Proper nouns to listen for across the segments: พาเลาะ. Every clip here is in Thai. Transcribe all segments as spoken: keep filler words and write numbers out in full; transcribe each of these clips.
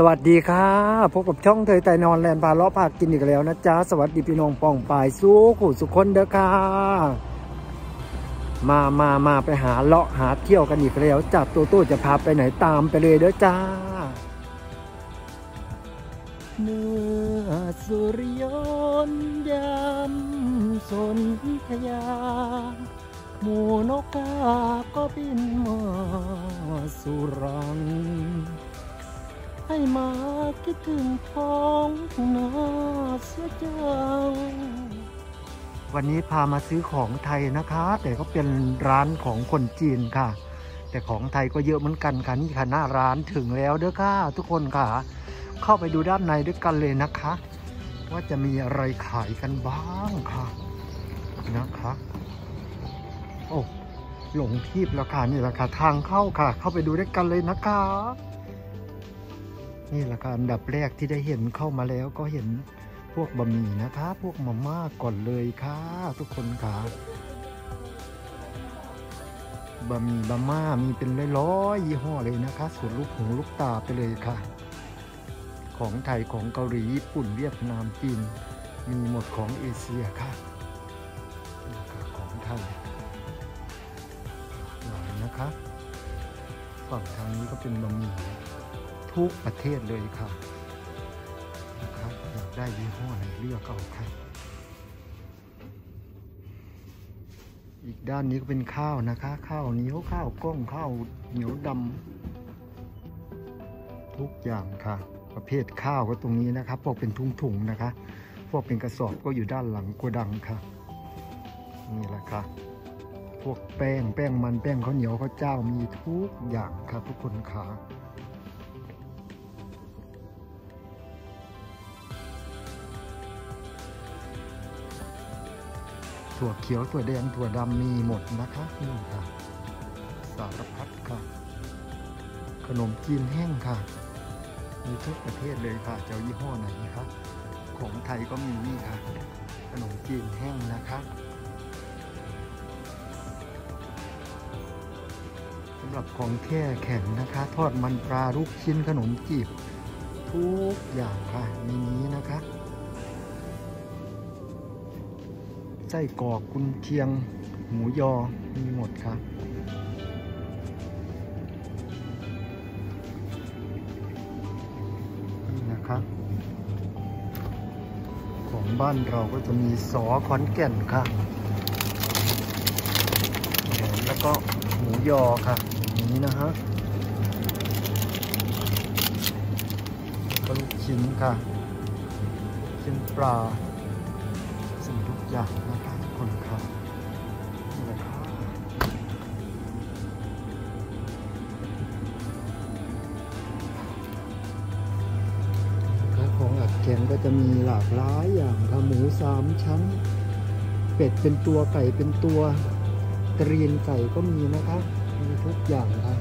สวัสดีครับพบกับช่องเทยไตนอนแลนพาเลาะพากินอีกแล้วนะจ๊ะสวัสดีพี่น้องป่องปายสู้ขู่สุขคนเด้อค่ะมามามาไปหาเลาะหาเที่ยวกันอีกแล้วจัดตัวตู้จะพาไปไหนตามไปเลยเด้อจ้าเมื่อสุริยนต์ยามสนธยาหมูนกกาก็บินมาสุรังให้มาคิดถึงท้องนาเสียจังวันนี้พามาซื้อของไทยนะคะแต่ก็เป็นร้านของคนจีนค่ะแต่ของไทยก็เยอะเหมือนกันค่ะนี่ค่ะหน้าร้านถึงแล้วเด้อค่ะทุกคนค่ะเข้าไปดูด้านในด้วยกันเลยนะคะว่าจะมีอะไรขายกันบ้างค่ะนะคะโอ้หลงทีบแล้วค่ะนี่แหละค่ะทางเข้าค่ะเข้าไปดูด้วยกันเลยนะคะนี่แหละค่ะอันดับแรกที่ได้เห็นเข้ามาแล้วก็เห็นพวกบะหมี่นะคะพวกมาม่าก่อนเลยค่ะทุกคนค่ะบะหมี่บะม่ามีเป็นร้อยๆยี่ห้อเลยนะคะสูตรลูกหูลูกตาไปเลยค่ะของไทยของเกาหลีญี่ปุ่นเวียดนามจีนมีหมดของเอเชียค่ะของไทยหลายนะคะฝั่งทางนี้ก็เป็นบะหมี่ทุกประเทศเลยค่ะนะครับอยากได้ยี่ห้ออะไรเลือกเอาค่ะอีกด้านนี้ก็เป็นข้าวนะคะข้าวเหนียวข้าวกล้องข้าวเหนียวดำทุกอย่างค่ะประเภทข้าวก็ตรงนี้นะครับพวกเป็นถุงๆนะคะพวกเป็นกระสอบก็อยู่ด้านหลังโกดังค่ะนี่แหละค่ะพวกแป้งแป้งมันแป้งข้าวเหนียวข้าวเจ้ามีทุกอย่างค่ะทุกคนค่ะถั่วเขียวถั่วแดงถั่วดำมีหมดนะคะนี่ค่ะสารพัดค่ะขนมจีนแห้งค่ะมีทุกประเภทเลยค่ะเจ้ายี่ห้อไหนคะของไทยก็มีนี่ค่ะขนมจีนแห้งนะคะสำหรับของแท้แข็งนะคะทอดมันปลาลูกชิ้นขนมจีบทุกอย่างค่ะในนี้นะคะไส้กรอกกุนเชียงหมูยอมีหมดครับนี่นะครับของบ้านเราก็จะมีสอขอนแก่นค่ะแล้วก็หมูยอค่ะอย่างนี้นะฮะลูกชิ้นค่ะชิ้นปลาทุกอย่างนะคะทุกคนครับนี่แหละครับของอัดแกงก็จะมีหลากหลายอย่างค่ะหมูสามชั้นเป็ดเป็นตัวไก่เป็นตัวตรีนไก่ก็มีนะคะมีทุกอย่างค่ะ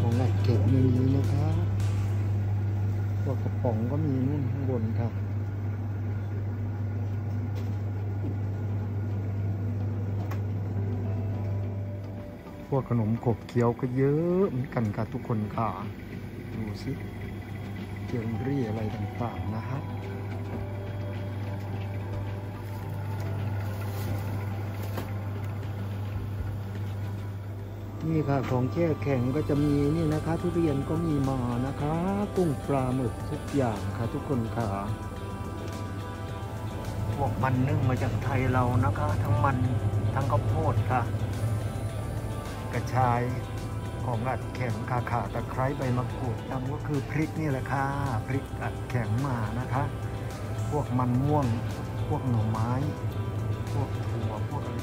ของอัดแกงมีนะคะพวกกระป๋องก็มีนู่นข้างบนค่ะพวกขนมขบเคี้ยวก็เยอะเหมือนกันค่ะทุกคนค่ะดูสิเกี๊ยวรี่อะไรต่างๆนะฮะนี่ค่ะของแช่แข็งก็จะมีนี่นะคะทุเรียนก็มีมานะคะกุ้งปลาหมึกทุกอย่างค่ะทุกคนค่ะพวกมันนึ่งมาจากไทยเรานะคะทั้งมันทั้งข้าวโพดค่ะกระชายของอัดแข็งขาขาตะไคร้ใบมะกรูดนั่นก็คือพริกนี่แหละค่ะพริกอัดแข็งมานะคะพวกมันม่วงพวกหน่อไม้พวกถั่วพวกอะไร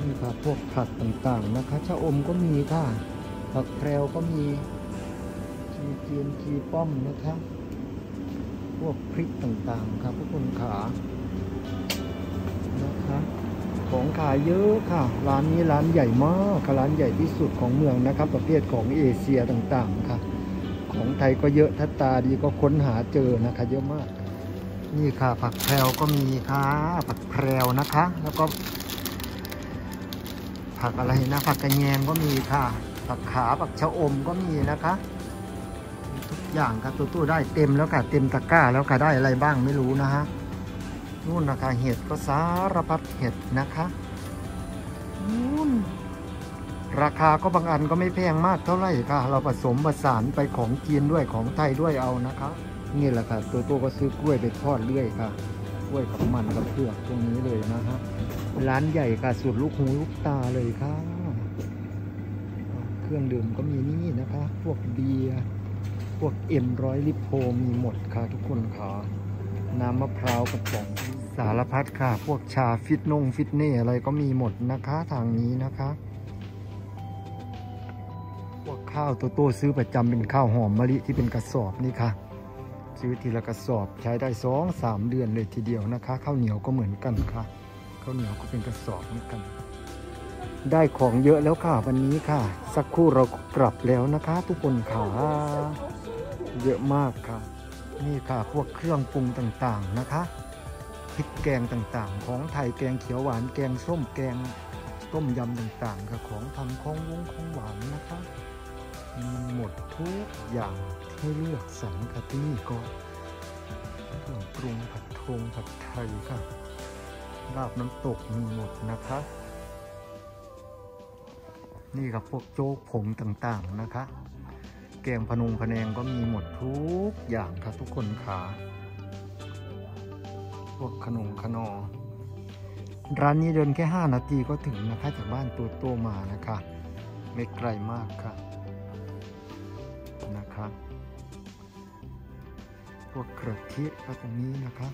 นี่ค่ะพวกผักต่างๆนะคะชะอมก็มีค่ะผักแพรวก็มีชีเจียนชีป้อมนะคะพวกพริกต่างๆค่ะทุกคนขานะคะของขายเยอะค่ะร้านนี้ร้านใหญ่มากค่ะร้านใหญ่ที่สุดของเมืองนะครับประเภทของเอเชียต่างๆค่ะของไทยก็เยอะถ้าตาดีก็ค้นหาเจอนะคะเยอะมากนี่ค่ะผักแพรวก็มีค่ะผักแพรวนะคะแล้วก็ผักอะไรนะผักกระแยงก็มีค่ะผักขาผักชะอมก็มีนะคะ ทุกอย่างครับตัวตู้ได้เต็มแล้วค่ะเต็มตะกร้าแล้วค่ะได้อะไรบ้างไม่รู้นะฮะนู่นนะคะเห็ดก็สารพัดเห็ดนะคะนู่นราคาก็บางอันก็ไม่แพงมากเท่าไหร่ค่ะเราผสมผสานไปของจีนด้วยของไทยด้วยเอานะคะนี่แหละค่ะตัวตู้ก็ซื้อกล้วยไปทอดเรื่อยค่ะกล้วยกับมันกับเผือกตรงนี้เลยนะฮะร้านใหญ่ค่ะสุดลูกหูลูกตาเลยค่ะเครื่องดื่มก็มีนี่นะคะพวกเบียร์พวกเอ็มร้อยลิปโพมีหมดค่ะทุกคนค่ะน้ำมะพร้าวกระป๋องสารพัดค่ะพวกชาฟิตนงฟิตเน่อะไรก็มีหมดนะคะทางนี้นะคะพวกข้าวตัวโตซื้อประจำเป็นข้าวหอมมะลิที่เป็นกระสอบนี่ค่ะซื้อทีละกระสอบใช้ได้สองสามเดือนเลยทีเดียวนะคะข้าวเหนียวก็เหมือนกันค่ะข้าวเหนียวก็เป็นกระสอบเหมือนกันได้ของเยอะแล้วค่ะวันนี้ค่ะสักครู่เรากลับแล้วนะคะทุกคนค่ะเยอะมากค่ะนี่ค่ะพวกเครื่องปรุงต่างๆนะคะพริกแกงต่างๆของไทยแกงเขียวหวานแกงส้มแกงต้มยำต่างๆค่ะของทำของวงของหวานนะคะมีหมดทุกอย่างให้เลือกสรรค่ะที่นี่ก็เครื่องปรุงผัดทงผัดไทยค่ะลาบน้ำตกมีหมดนะคะนี่กับพวกโจ๊กผงต่างๆนะคะแกงพะนุงพะแนงก็มีหมดทุกอย่างค่ะทุกคนค่ะพวกขนมขนมร้านนี้เดินแค่ห้านาทีก็ถึงนะคะจากบ้านตัวโตมานะคะไม่ไกลมากค่ะนะคะพวกกระเทียมก็ตรงนี้นะคะ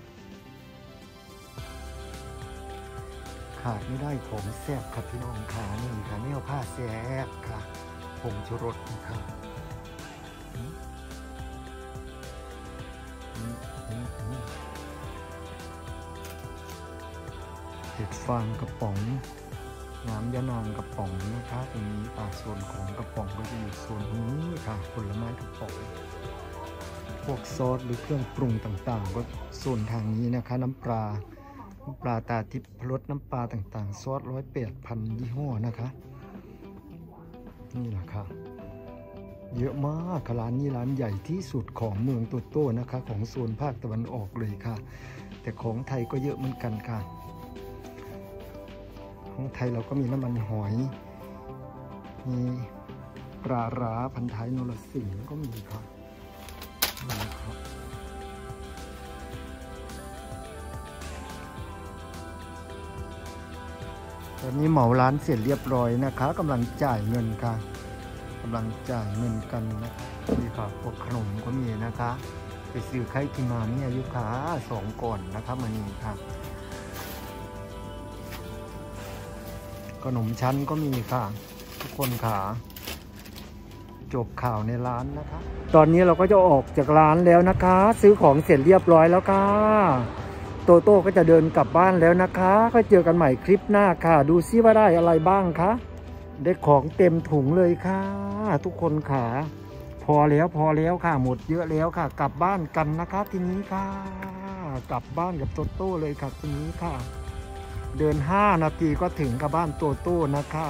ขาดไม่ได้ของแซ่บค่ะพี่น้องค่ะนี่ค่ะแนวผ้าแซ่บค่ะผงชูรสค่ะเห็ดฟางกระป๋องน้ำยะนางกระป๋องนะคะตรงนี้ป่าโซนของกระป๋องก็จะอยู่โซนนี้ค่ะผลไม้กระป๋องพวกซอสหรือเครื่องปรุงต่างๆก็โซนทางนี้นะคะน้ำปลาปลาตาทิพย์รสน้ำปลาต่างๆซอสร้อยแปดพันยี่ห้อนะคะนี่แหละค่ะเยอะมากค่ะร้านนี้ร้านใหญ่ที่สุดของเมืองตัวโต้นะคะของโซนภาคตะวันออกเลยค่ะแต่ของไทยก็เยอะเหมือนกันค่ะของไทยเราก็มีน้ำมันหอยมีปลาร้าพันท้ายนรสิงห์ก็มีค่ะตอนนี้เหมาร้านเสร็จเรียบร้อยนะคะกำลังจ่ายเงินค่ะกำลังจ่ายเงินกันนะนี่ค่ะพวกขนมก็มีนะคะไปซื้อไข่กินมาเนี่ยยุคาสองก่อนนะคะมานี่ค่ะขนมชั้นก็มีค่ะทุกคนค่ะจบข่าวในร้านนะคะตอนนี้เราก็จะออกจากร้านแล้วนะคะซื้อของเสร็จเรียบร้อยแล้วค่ะโตโต้ก็จะเดินกลับบ้านแล้วนะคะก็เจอกันใหม่คลิปหน้าค่ะดูซิว่าได้อะไรบ้างคะได้ของเต็มถุงเลยค่ะทุกคนค่ะพอแล้วพอแล้วค่ะหมดเยอะแล้วค่ะกลับบ้านกันนะคะทีนี้ค่ะกลับบ้านกับโตโต้เลยค่ะทีนี้ค่ะเดินห้านาทีก็ถึงกับบ้านโตโต้นะคะ